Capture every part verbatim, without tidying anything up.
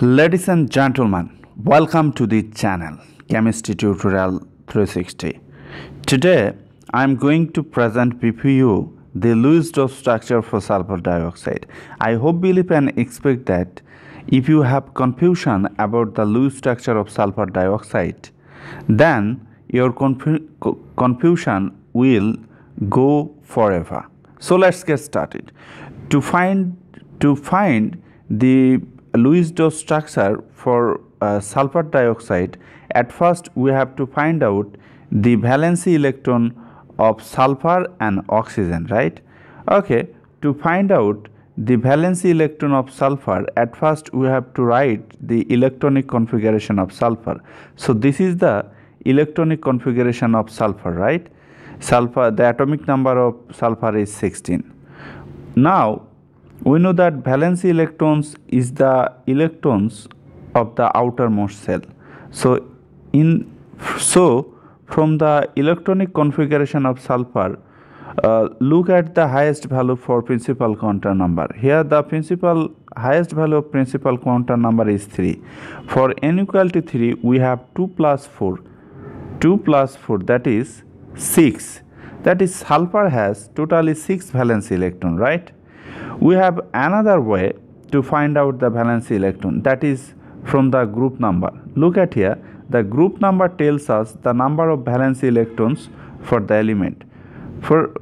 Ladies and gentlemen, welcome to the channel Chemistry Tutorial three sixty. Today I am going to present before you the Lewis dose structure for sulfur dioxide. I hope, believe and expect that if you have confusion about the Lewis structure of sulfur dioxide, then your confu confusion will go forever. So let's get started. To find to find the Lewis dose structure for uh, sulfur dioxide, at first we have to find out the valency electron of sulfur and oxygen, right? Okay, to find out the valency electron of sulfur, at first we have to write the electronic configuration of sulfur. So this is the electronic configuration of sulfur, right? Sulfur, the atomic number of sulfur is sixteen. Now we know that valency electrons is the electrons of the outermost shell. So in so from the electronic configuration of sulfur, uh, look at the highest value for principal quantum number. Here the principal highest value of principal quantum number is three. For n equal to three, we have two plus four, two plus four, that is six. That is, sulfur has totally six valence electron, right? We have another way to find out the valence electron, that is from the group number. Look at here, the group number tells us the number of valence electrons for the element. For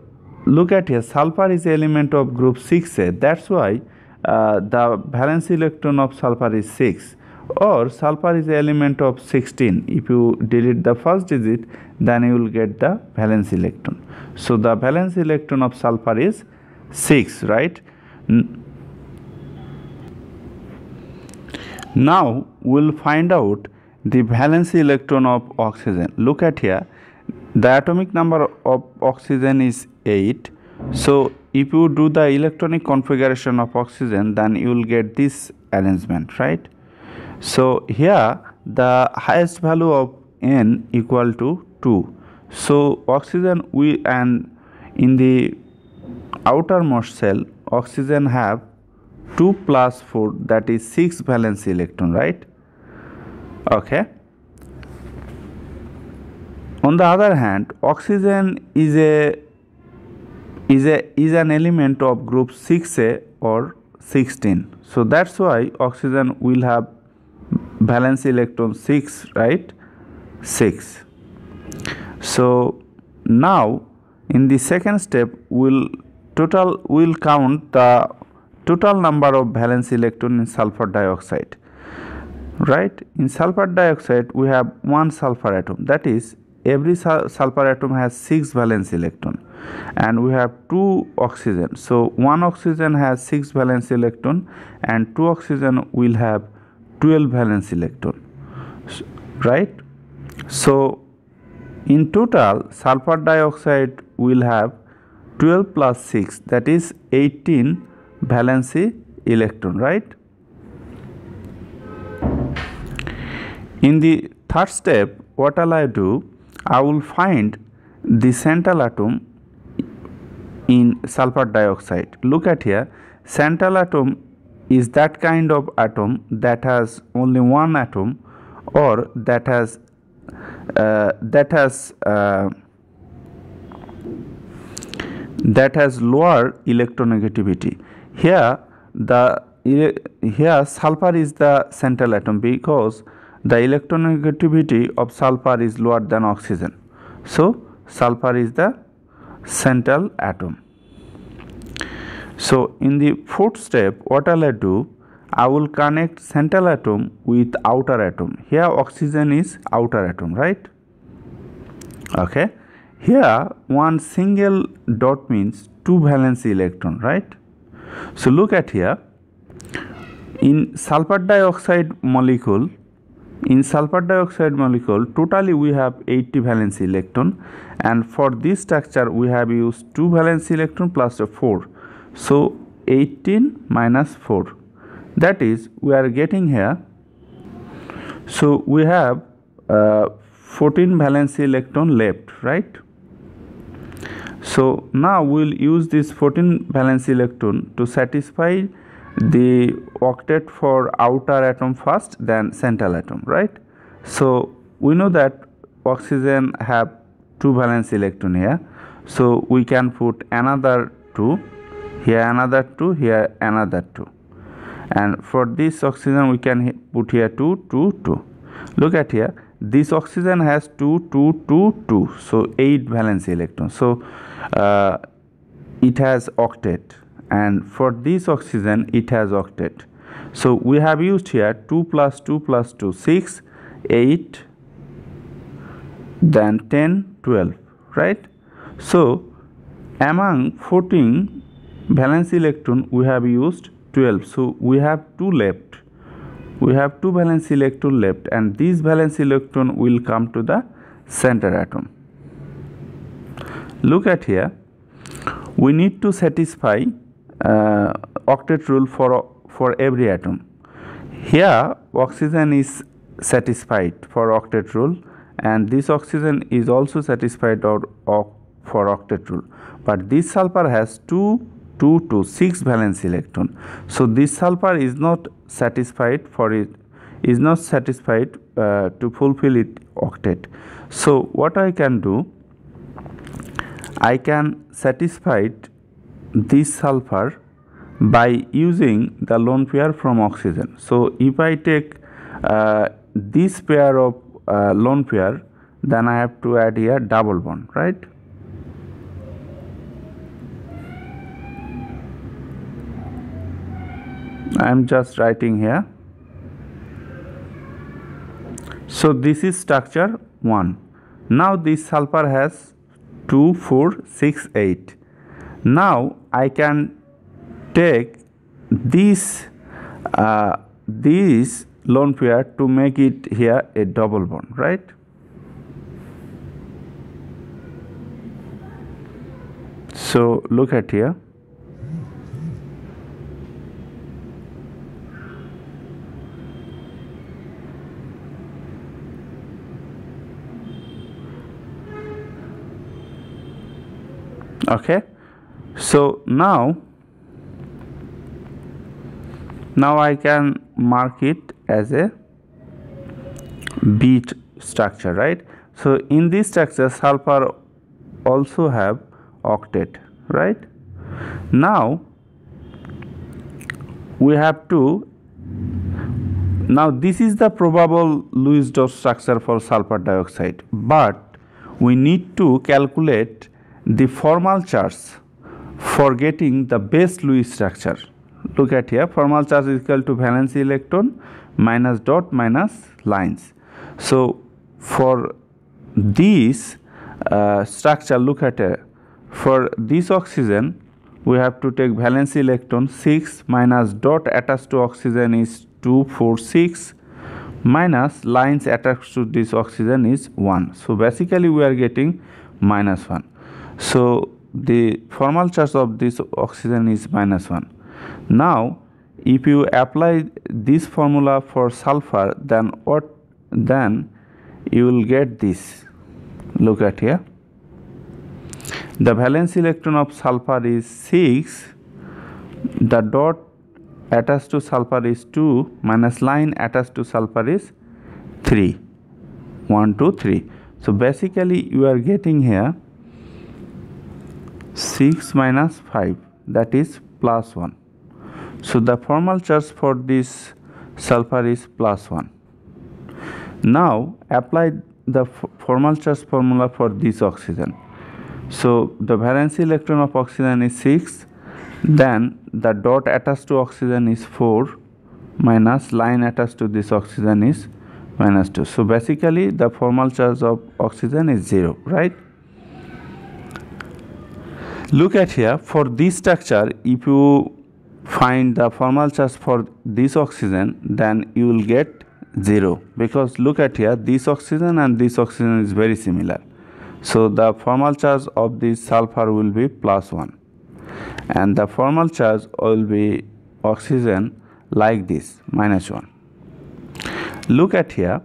look at here, sulfur is element of group six A, that's why uh, the valence electron of sulfur is six, or sulfur is element of sixteen. If you delete the first digit, then you will get the valence electron. So the valence electron of sulfur is six, right? Now we'll find out the valence electron of oxygen. Look at here, the atomic number of oxygen is eight. So if you do the electronic configuration of oxygen, then you will get this arrangement, right? So here the highest value of n equal to two. So oxygen we and in the outermost shell, oxygen have two plus four, that is six valence electron, right? Okay. On the other hand, oxygen is a is a is an element of group six A or sixteen. So that's why oxygen will have valence electron six, right? six. So now in the second step, we'll total will count the total number of valence electron in sulfur dioxide, right? In sulfur dioxide we have one sulfur atom, that is every sulfur atom has six valence electron, and we have two oxygen. So one oxygen has six valence electron and two oxygen will have twelve valence electron, right? So in total, sulfur dioxide will have twelve plus six, that is eighteen valence electron, right? In the third step, what will I do? I will find the central atom in sulfur dioxide. Look at here, central atom is that kind of atom that has only one atom, or that has uh, that has uh, that has lower electronegativity. Here the here sulfur is the central atom because the electronegativity of sulfur is lower than oxygen. So sulfur is the central atom. So in the fourth step, what will I do? I will connect central atom with outer atom. Here oxygen is outer atom, right? Okay. Here one single dot means two valence electron, right? So look at here, in sulfur dioxide molecule, in sulfur dioxide molecule totally we have eighty valence electron, and for this structure we have used two valence electron plus a four. So eighteen minus four, that is we are getting here, so we have uh, fourteen valence electron left, right? So now we will use this fourteen valence electron to satisfy the octet for outer atom first, then central atom, right? So we know that oxygen have two valence electron here, so we can put another two here, another two here, another two, and for this oxygen we can put here two two two. Look at here, this oxygen has two two two two, so eight valence electrons. So uh, it has octet, and for this oxygen it has octet. So we have used here two plus two plus two, six, eight, then ten, twelve, right? So among fourteen valence electron we have used twelve, so we have two left. We have two valence electron left, and this valence electron will come to the center atom. Look at here, we need to satisfy uh, octet rule for for every atom. Here oxygen is satisfied for octet rule, and this oxygen is also satisfied or, or for octet rule, but this sulfur has two two two six valence electron, so this sulfur is not satisfied for it is not satisfied uh, to fulfill it octet. So what I can do, I can satisfy this sulfur by using the lone pair from oxygen. So if I take uh, this pair of uh, lone pair, then I have to add here double bond, right? I am just writing here. So this is structure one. Now this sulfur has two four six eight. Now I can take this uh, this lone pair to make it here a double bond, right? So look at here. Okay, so now now I can mark it as a bead structure, right? So in this structure sulfur also have octet, right? Now we have to now this is the probable Lewis Dot structure for sulfur dioxide, but we need to calculate the formal charge for getting the best Lewis structure. Look at here, formal charge is equal to valence electron minus dot minus lines. So for this uh, structure, look at here, for this oxygen we have to take valence electron six minus dot attached to oxygen is two four six minus lines attached to this oxygen is one. So basically we are getting minus one. So the formal charge of this oxygen is minus one. Now if you apply this formula for sulfur, then what then you will get this. Look at here, the valence electron of sulfur is six, the dot attached to sulfur is two, minus line attached to sulfur is three, one two three. So basically you are getting here six minus five, that is plus one. So the formal charge for this sulfur is plus one. Now apply the formal charge formula for this oxygen. So the valence electron of oxygen is six, then the dot attached to oxygen is four, minus line attached to this oxygen is minus two. So basically the formal charge of oxygen is zero, right? Look at here, for this structure if you find the formal charge for this oxygen, then you will get zero, because look at here, this oxygen and this oxygen is very similar. So the formal charge of this sulfur will be plus one, and the formal charge will be oxygen like this, minus one. Look at here,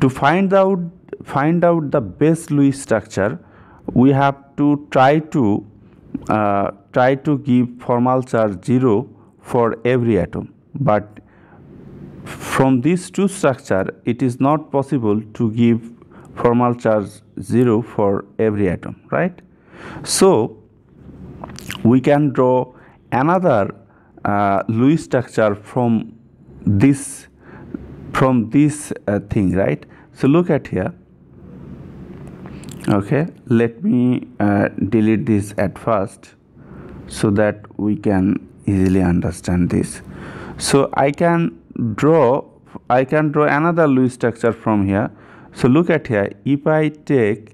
to find out find out the best Lewis structure, we have to try to uh, try to give formal charge zero for every atom, but from these two structure it is not possible to give formal charge zero for every atom, right? So we can draw another uh, Lewis structure from this from this uh, thing, right? So look at here. Okay, let me uh, delete this at first so that we can easily understand this. So I can draw I can draw another Lewis structure from here. So look at here, if I take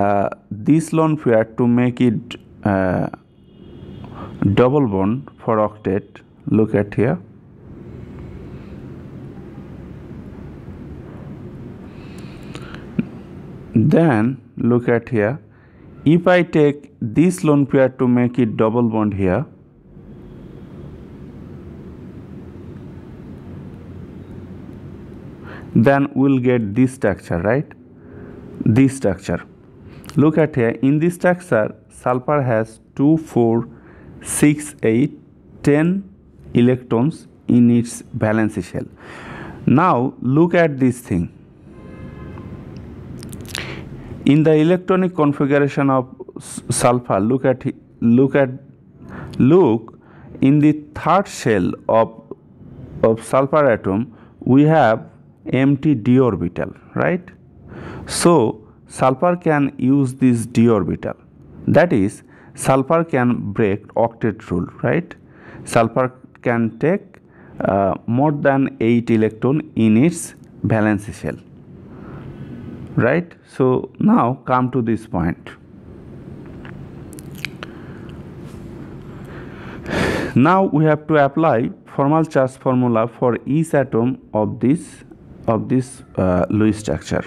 uh, this lone pair to make it uh, double bond for octet, look at here. Then look at here, if I take this lone pair to make it double bond here, then we'll get this structure, right? This structure. Look at here, in this structure sulfur has two, four, six, eight, ten electrons in its valence shell. Now look at this thing. In the electronic configuration of sulfur, look at look at look in the third shell of of sulfur atom we have empty d orbital, right? So sulfur can use this d orbital, that is sulfur can break octet rule, right? Sulfur can take uh, more than eight electron in its valence shell, right? So now come to this point. Now we have to apply formal charge formula for each atom of this of this uh, Lewis structure,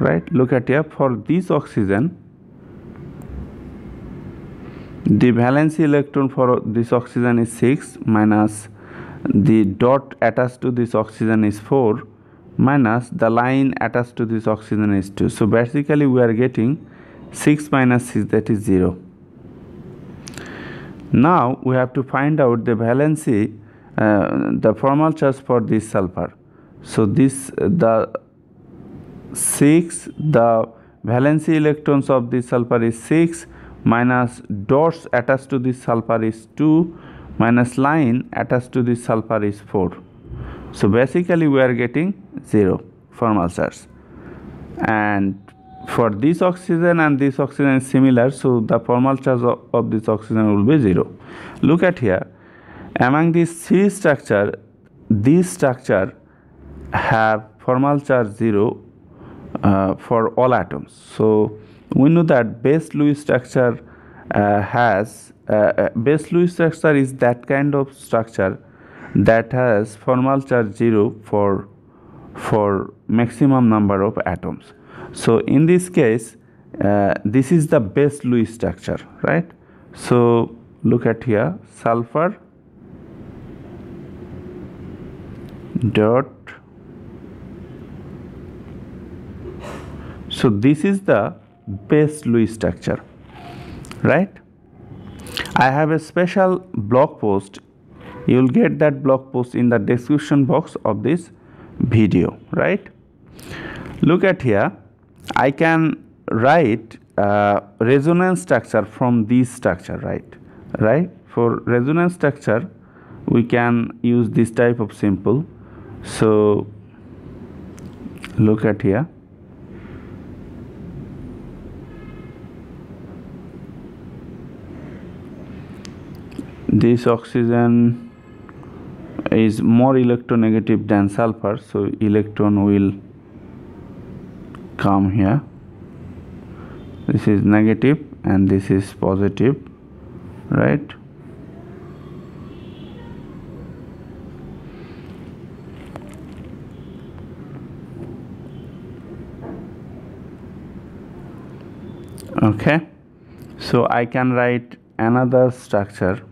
right? Look at here, for this oxygen the valence electron for this oxygen is six minus the dot attached to this oxygen is four minus the line attached to this oxygen is two. So basically we are getting six minus six, that is zero. Now we have to find out the valence uh, the formal charge for this sulfur. So this the six, the valence electrons of this sulfur is six minus dots attached to this sulfur is two minus line attached to this sulfur is four. So basically we are getting zero formal charge, and for this oxygen and this oxygen is similar, so the formal charge of, of this oxygen will be zero. Look at here, among these three structure, this structure have formal charge zero uh, for all atoms. So we know that base Lewis structure uh, has uh, base Lewis structure is that kind of structure that has formal charge zero for for maximum number of atoms. So in this case uh, this is the base Lewis structure, right? So look at here, sulfur dot. So this is the base Lewis structure, right? I have a special blog post. You will get that blog post in the description box of this video, right? Look at here, I can write uh, resonance structure from this structure, right? Right? For resonance structure we can use this type of symbol. So look at here. This oxygen is more electronegative than sulfur, so electron will come here. This is negative and this is positive, right? Okay, so I can write another structure.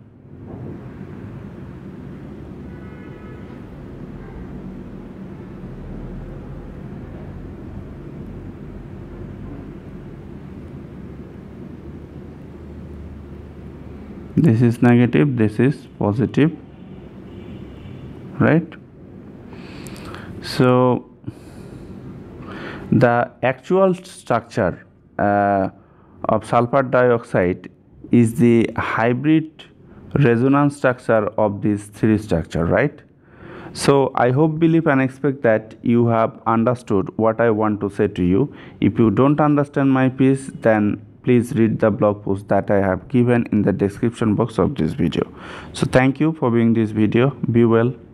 This is negative, this is positive, right? So the actual structure uh, of sulfur dioxide is the hybrid resonance structure of these three structure, right? So I hope, believe and expect that you have understood what I want to say to you. If you don't understand my piece, then please read the blog post that I have given in the description box of this video. So thank you for viewing this video. Be well.